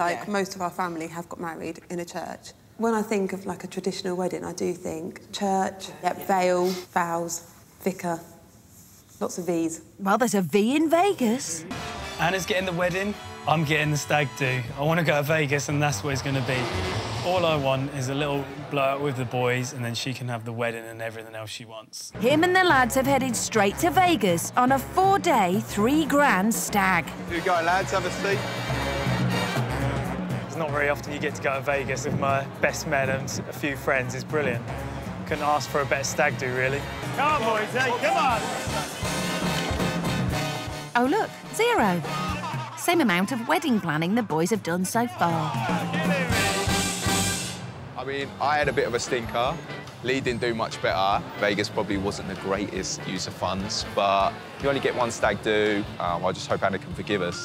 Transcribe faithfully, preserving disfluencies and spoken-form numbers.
Like, yeah. most of our family have got married in a church. When I think of, like, a traditional wedding, I do think church, yep, yeah. veil, vows, vicar, lots of V's. Well, there's a V in Vegas. Anna's getting the wedding, I'm getting the stag do. I want to go to Vegas, and that's where it's going to be. All I want is a little blowout with the boys, and then she can have the wedding and everything else she wants. Him and the lads have headed straight to Vegas on a four-day, three-grand stag. Here we go, lads, have a seat. It's not very often you get to go to Vegas with my best mate and a few friends. It's brilliant. Couldn't ask for a better stag do, really. Come on, boys, hey, come on! Oh, look, zero. Same amount of wedding planning the boys have done so far. Oh, get it, really. I mean, I had a bit of a stinker. Lee didn't do much better. Vegas probably wasn't the greatest use of funds, but you only get one stag do. Um, I just hope Anna can forgive us.